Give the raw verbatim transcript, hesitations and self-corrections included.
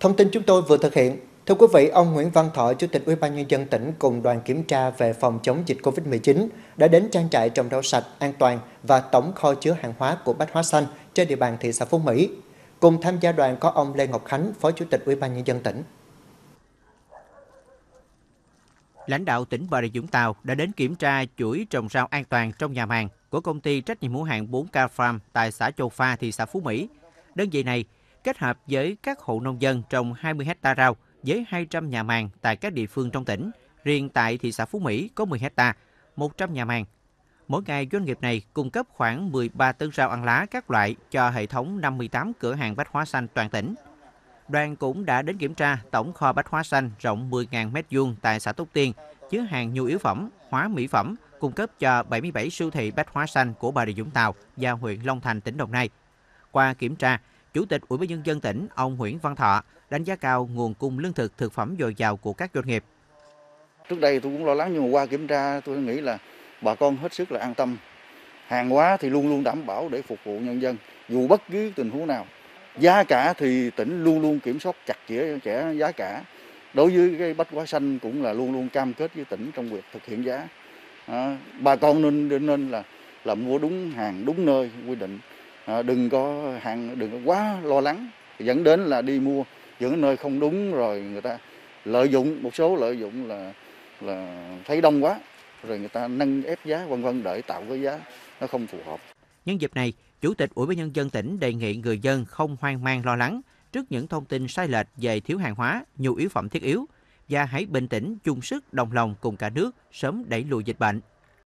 Thông tin chúng tôi vừa thực hiện. Thưa quý vị, ông Nguyễn Văn Thọ, Chủ tịch Ủy ban Nhân dân tỉnh cùng đoàn kiểm tra về phòng chống dịch Covid mười chín đã đến trang trại trồng rau sạch, an toàn và tổng kho chứa hàng hóa của Bách Hóa Xanh trên địa bàn thị xã Phú Mỹ. Cùng tham gia đoàn có ông Lê Ngọc Khánh, Phó Chủ tịch Ủy ban Nhân dân tỉnh. Lãnh đạo tỉnh Bà Rịa Vũng Tàu đã đến kiểm tra chuỗi trồng rau an toàn trong nhà màng của công ty trách nhiệm hữu hạn bốn K Farm tại xã Châu Pha, thị xã Phú Mỹ. Đơn vị này kết hợp với các hộ nông dân trồng hai mươi ha rau với hai trăm nhà màng tại các địa phương trong tỉnh. Riêng tại thị xã Phú Mỹ có mười ha, một trăm nhà màng. Mỗi ngày, doanh nghiệp này cung cấp khoảng mười ba tấn rau ăn lá các loại cho hệ thống năm mươi tám cửa hàng Bách Hóa Xanh toàn tỉnh. Đoàn cũng đã đến kiểm tra tổng kho Bách Hóa Xanh rộng mười nghìn mét vuông tại xã Túc Tiên, chứa hàng nhu yếu phẩm, hóa mỹ phẩm, cung cấp cho bảy mươi bảy siêu thị Bách Hóa Xanh của Bà Rịa Vũng Tàu và huyện Long Thành, tỉnh Đồng Nai. Qua kiểm tra, Chủ tịch Ủy ban Nhân dân tỉnh, ông Nguyễn Văn Thọ đánh giá cao nguồn cung lương thực, thực phẩm dồi dào của các doanh nghiệp. Trước đây tôi cũng lo lắng nhưng mà qua kiểm tra tôi nghĩ là bà con hết sức là an tâm. Hàng hóa thì luôn luôn đảm bảo để phục vụ nhân dân, dù bất cứ tình huống nào. Giá cả thì tỉnh luôn luôn kiểm soát chặt chẽ chẽ giá cả. Đối với cái Bách Hóa Xanh cũng là luôn luôn cam kết với tỉnh trong việc thực hiện giá. À, bà con nên nên là là mua đúng hàng đúng nơi quy định. À, đừng có hàng đừng có quá lo lắng dẫn đến là đi mua những nơi không đúng rồi người ta lợi dụng một số lợi dụng là là thấy đông quá rồi người ta nâng ép giá vân vân để tạo cái giá nó không phù hợp. Nhân dịp này, Chủ tịch Ủy ban Nhân dân tỉnh đề nghị người dân không hoang mang lo lắng trước những thông tin sai lệch về thiếu hàng hóa, nhu yếu phẩm thiết yếu và hãy bình tĩnh, chung sức, đồng lòng cùng cả nước sớm đẩy lùi dịch bệnh.